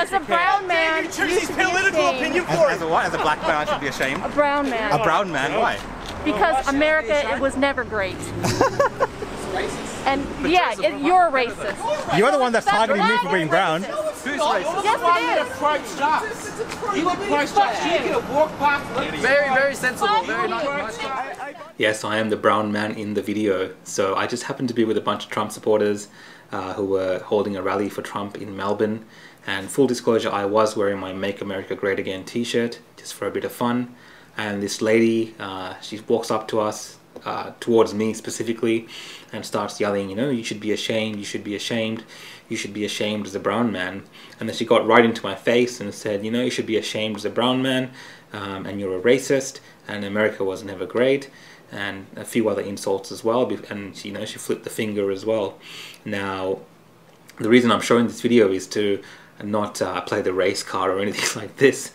As a brown man, you choose his political opinion for it. As a what? As a black man, I should be ashamed. A brown man. A brown man. Why? Because America, it was never great. And but yeah, you're racist. You're the one that's targeting me for being brown. Who's racist? Yes, it is. He would approach us. She could have walked past. Very sensible. Very nice. Yes, I am the brown man in the video. So I just happened to be with a bunch of Trump supporters who were holding a rally for Trump in Melbourne. And full disclosure, I was wearing my Make America Great Again t-shirt just for a bit of fun. And this lady, she walks up to us, towards me specifically, and starts yelling, you know, you should be ashamed, you should be ashamed, you should be ashamed as a brown man. And then she got right into my face and said, you know, you should be ashamed as a brown man, and you're a racist, and America was never great, and a few other insults as well, and you know, she flipped the finger as well. Now, the reason I'm showing this video is to not play the race card or anything like this,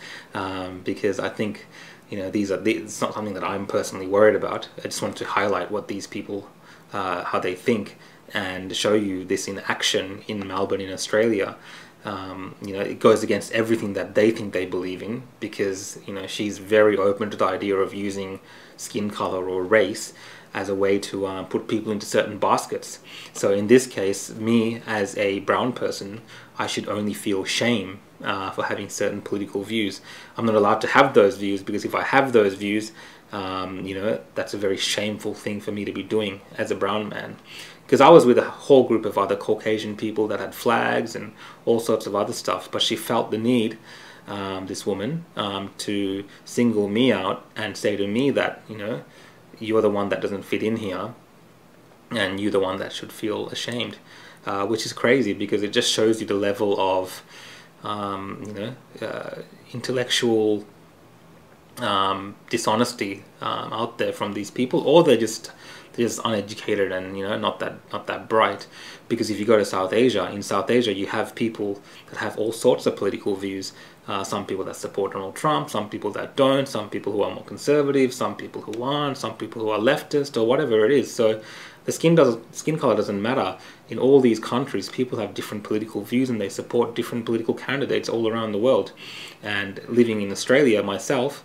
because I think, you know, it's not something that I'm personally worried about. I just wanted to highlight what these people, how they think, and show you this in action in Melbourne, in Australia. You know, it goes against everything that they think they believe in, because, you know, she's very open to the idea of using skin color or race as a way to put people into certain baskets. So in this case, me as a brown person, I should only feel shame for having certain political views. I'm not allowed to have those views, because if I have those views, you know, that's a very shameful thing for me to be doing as a brown man. Because I was with a whole group of other Caucasian people that had flags and all sorts of other stuff, but she felt the need, this woman, to single me out and say to me that, you know, you're the one that doesn't fit in here, and you're the one that should feel ashamed, which is crazy, because it just shows you the level of you know, intellectual dishonesty out there from these people, or they're just uneducated and, you know, not that bright. Because if you go to South Asia, in South Asia you have people that have all sorts of political views. Some people that support Donald Trump, some people that don't, some people who are more conservative, some people who aren't, some people who are leftist or whatever it is. So the skin color doesn't matter. In all these countries, people have different political views and they support different political candidates all around the world. And living in Australia myself,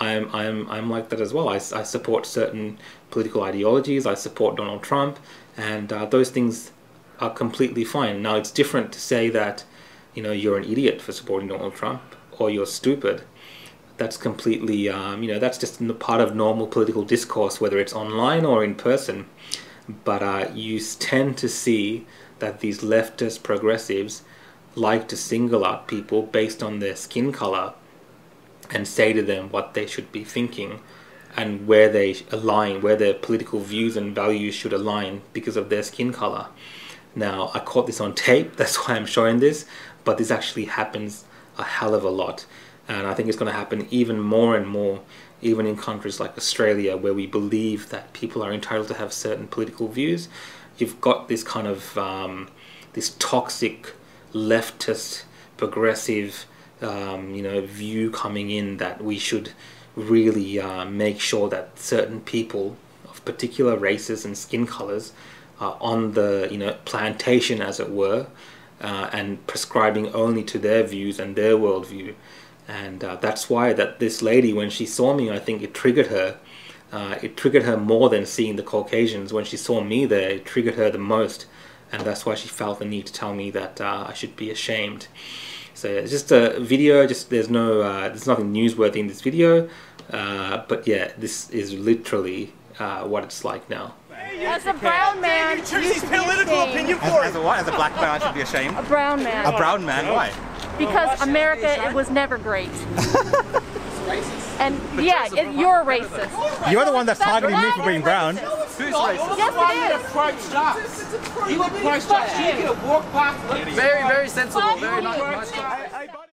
I'm like that as well. I support certain political ideologies, I support Donald Trump, and those things are completely fine. Now, it's different to say that, you know, you're an idiot for supporting Donald Trump, or you're stupid. That's completely, you know, that's just part of normal political discourse, whether it's online or in person. But you tend to see that these leftist progressives like to single out people based on their skin color and say to them what they should be thinking and where they align, where their political views and values should align because of their skin color. Now, I caught this on tape, that's why I'm showing this, but this actually happens a hell of a lot. And I think it's going to happen even more and more, even in countries like Australia, where we believe that people are entitled to have certain political views. You've got this kind of, this toxic, leftist, progressive, you know, view coming in that we should really make sure that certain people of particular races and skin colors are on the, you know, plantation, as it were, and prescribing only to their views and their worldview. And that's why that this lady, when she saw me, I think it triggered her. It triggered her more than seeing the Caucasians. When she saw me there, it triggered her the most. And that's why she felt the need to tell me that I should be ashamed. So yeah, it's just a video. Just there's nothing newsworthy in this video. But yeah, this is literally what it's like now. As a brown man, you choose his political opinion for it. As a what? As a black man, I should be ashamed. A brown man. A brown man. Why? Because America, it was never great. And yeah, you're racist. You're the one that's targeting me for being brown. Who's racist? Yes, it is. He would approach us. She could have walked past. Very sensible. Very nice.